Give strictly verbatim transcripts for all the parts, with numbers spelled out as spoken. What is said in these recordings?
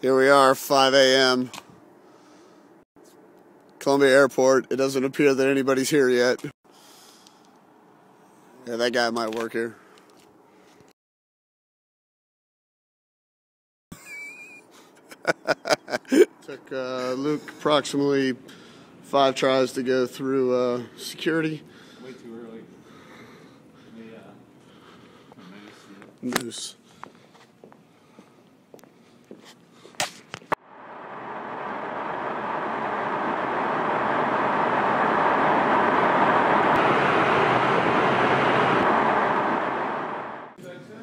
Here we are, five A M Columbia Airport. It doesn't appear that anybody's here yet. Yeah, that guy might work here. Took uh, Luke approximately five tries to go through uh, security. Way too early. The, uh, the moose. Yeah.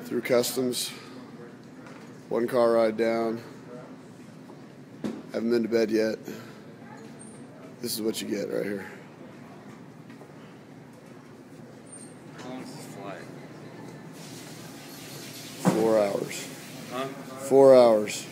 Through customs, one car ride down. Haven't been to bed yet. This is what you get right here. How long is this flight? Four hours. Huh? Four hours.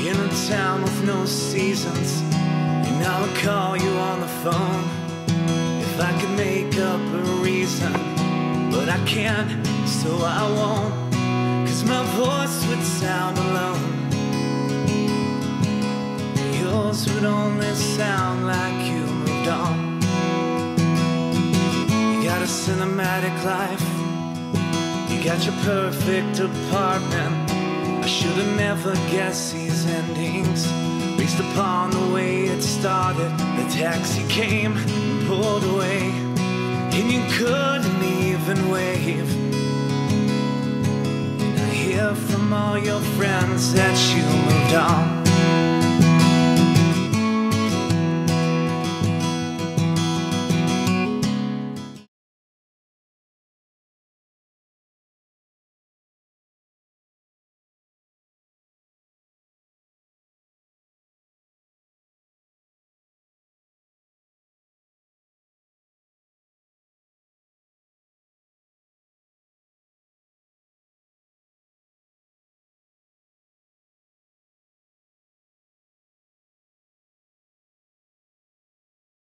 In a town with no seasons, and I would call you on the phone if I could make up a reason, but I can't, so I won't, 'cause my voice would sound alone, yours would only sound like you moved on. You got a cinematic life, you got your perfect apartment. I should have never guessed these endings based upon the way it started. The taxi came and pulled away, and you couldn't even wave. And I hear from all your friends that you moved on.